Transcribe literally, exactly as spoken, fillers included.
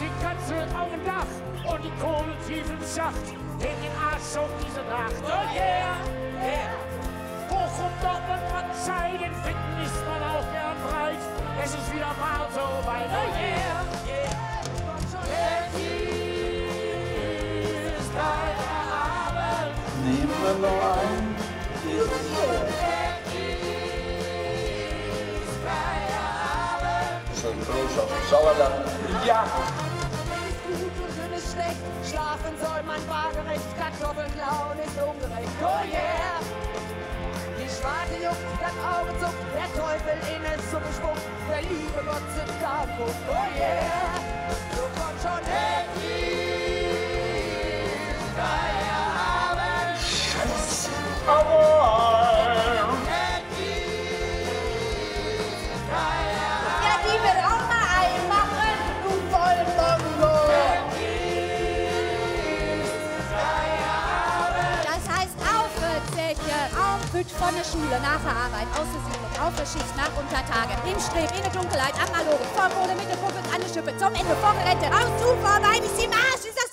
den Kanzel auf dem Dach und die Kohle tief im Schacht. In den Arsch auf diese Nacht. Oh yeah, yeah. Bochum, Dortmund, Partei, den Ficken ist man auch gern breit. Es ist wieder mal so weit. Oh yeah, yeah. Berlin ist bald der Abend. Nehmen wir noch ein. Berlin ist bald der Abend. Schönen Gruß aus dem Sauerland. Ja. Schlecht. Schlafen soll man waagerecht, Kartoffeln klauen ist ungerecht. Oh yeah! Die Schwarte juckt, das Auge zuckt, der Teufel in den Suppe spuckt, der liebe Gott sind kaum guckt. Oh yeah! So kommt schon endlich Geierabend. Scheiße! Aua! Von der Schule, nach der Arbeit, aus der Siedlung, auf der Schicht, nach Untertage, im Streben, in der Dunkelheit, am Analogen, vom Boden, mit der Puppe, an der Schippe, zum Ende, vor der Rente, raus, zu, vorbei, bis im Arsch, ist das